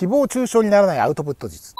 誹謗中傷にならないアウトプット術。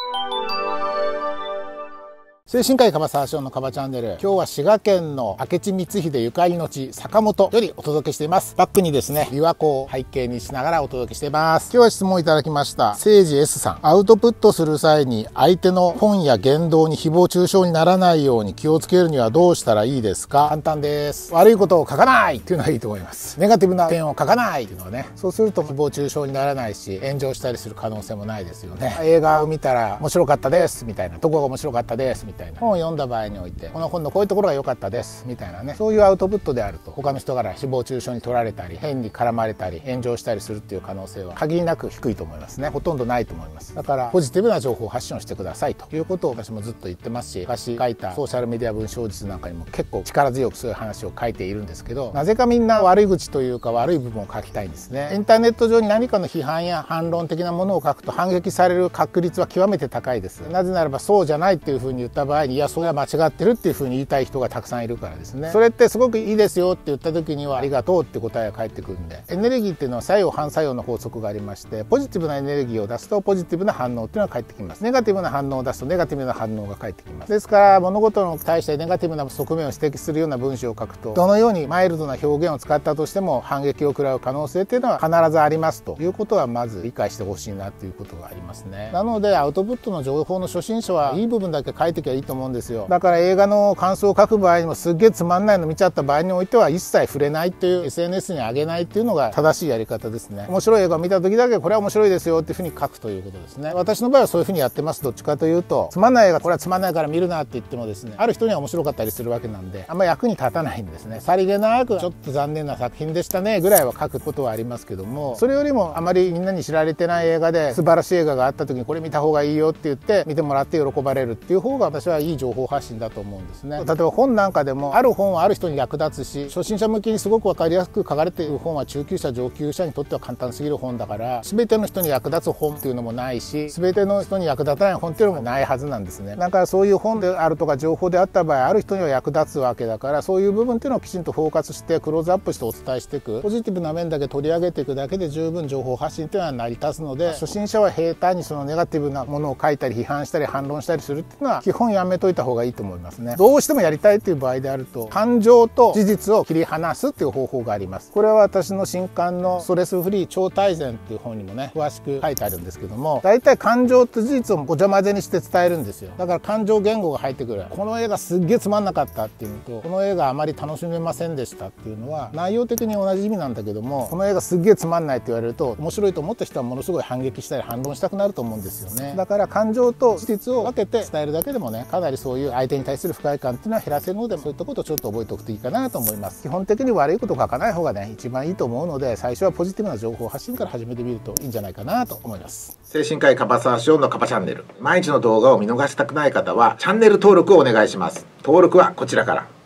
精神科医樺沢紫苑のカバチャンネル、今日は滋賀県の明智光秀ゆかりの地坂本よりお届けしています。バックにですね、琵琶湖を背景にしながらお届けしています。今日は質問いただきました。せいじ S さん、アウトプットする際に相手の本や言動に誹謗中傷にならないように気をつけるにはどうしたらいいですか？簡単です。悪いことを書かないっていうのはいいと思います。ネガティブな点を書かないっていうのはね、そうすると誹謗中傷にならないし、炎上したりする可能性もないですよね。映画を見たら面白かったですみたいな、どこが面白かったですみたいな、本を読んだ場合において、この本のこういうところが良かったですみたいなね、そういうアウトプットであると他の人から誹謗中傷に取られたり、変に絡まれたり炎上したりするっていう可能性は限りなく低いと思いますね。ほとんどないと思います。だからポジティブな情報を発信をしてくださいということを私もずっと言ってますし、昔書いたソーシャルメディア文章術なんかにも結構力強くそういう話を書いているんですけど、なぜかみんな悪い口というか悪い部分を書きたいんですね。インターネット上に何かの批判や反論的なものを書くと反撃される確率は極めて高いです。なぜならばそうじゃないっていうふうに言った場合に、いやそれは間違ってるっていう風に言いたい人がたくさんいるからですね。それってすごくいいですよって言った時にはありがとうって答えが返ってくるんで、エネルギーっていうのは作用反作用の法則がありまして、ポジティブなエネルギーを出すとポジティブな反応っていうのは返ってきます。ネガティブな反応を出すとネガティブな反応が返ってきます。ですから物事の対してネガティブな側面を指摘するような文章を書くと、どのようにマイルドな表現を使ったとしても反撃を食らう可能性っていうのは必ずありますということはまず理解してほしいなっていうことがありますね。なのでアウトプットの情報の初心者はいい部分だけ書いてきゃいいと思うんですよ。だから映画の感想を書く場合にも、すっげえつまんないの見ちゃった場合においては一切触れないっていう、 SNS に上げないっていうのが正しいやり方ですね。面白い映画を見た時だけこれは面白いですよっていうふうに書くということですね。私の場合はそういうふうにやってます。どっちかというと、つまんない映画これはつまんないから見るなって言ってもですね、ある人には面白かったりするわけなんで、あんま役に立たないんですね。さりげなくちょっと残念な作品でしたねぐらいは書くことはありますけども、それよりもあまりみんなに知られてない映画で素晴らしい映画があった時にこれ見た方がいいよって言って見てもらって喜ばれるっていう方が私はいい情報発信だと思うんですね。例えば本なんかでも、ある本はある人に役立つし、初心者向けにすごく分かりやすく書かれている本は中級者上級者にとっては簡単すぎる本だから、全ての人に役立つ本っていうのもないし、全ての人に役立たない本っていうのもないはずなんですね。だからそういう本であるとか情報であった場合、ある人には役立つわけだから、そういう部分っていうのをきちんとフォーカスしてクローズアップしてお伝えしていく、ポジティブな面だけ取り上げていくだけで十分情報発信っていうのは成り立つので、初心者は平坦にそのネガティブなものを書いたり批判したり反論したりするっていうのは基本やめといた方がいいと思いますね。どうしてもやりたいっていう場合であると、感情と事実を切り離すっていう方法があります。これは私の新刊のストレスフリー超大全っていう本にもね、詳しく書いてあるんですけども、だいたい感情と事実をごちゃ混ぜにして伝えるんですよ。だから感情言語が入ってくる。この映画すっげえつまんなかったっていうのと、この映画あまり楽しめませんでしたっていうのは内容的に同じ意味なんだけども、この映画すっげえつまんないって言われると面白いと思った人はものすごい反撃したり反論したくなると思うんですよね。だから感情と事実を分けて伝えるだけでもね、かなりそういう相手に対する不快感っていうのは減らせるので、そういったことをちょっと覚えておくといいかなと思います。基本的に悪いことを書かない方がね一番いいと思うので、最初はポジティブな情報発信から始めてみるといいんじゃないかなと思います。精神科医樺沢紫苑のカバチャンネル、毎日の動画を見逃したくない方はチャンネル登録をお願いします。登録はこちらから。